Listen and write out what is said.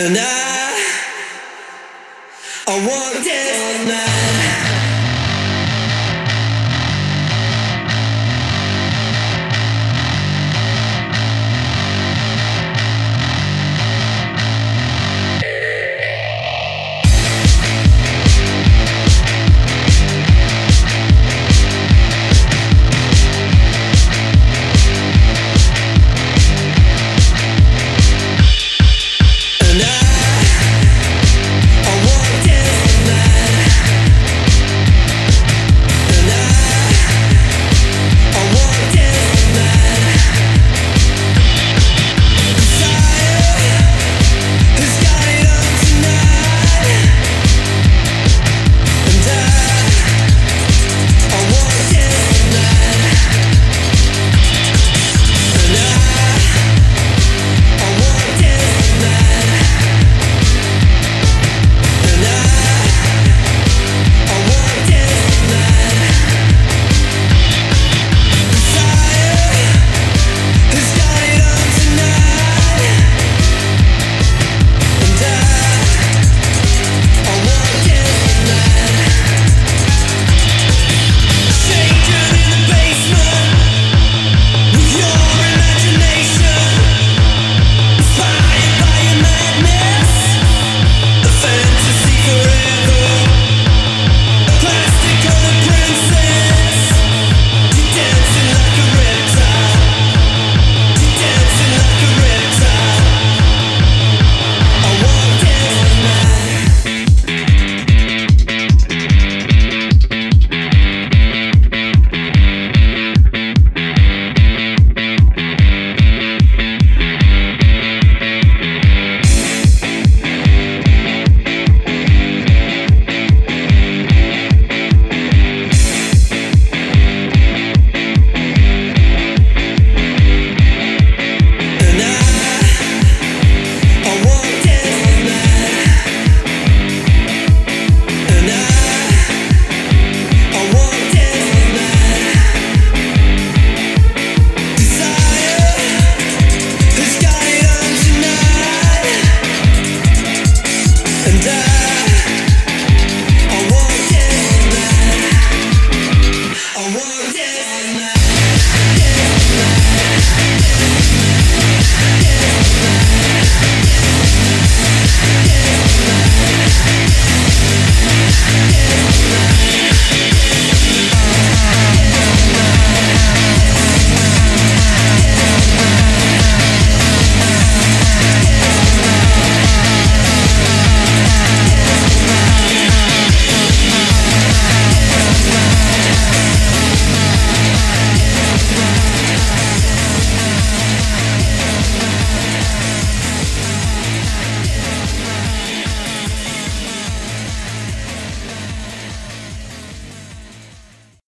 And I want to dance all night.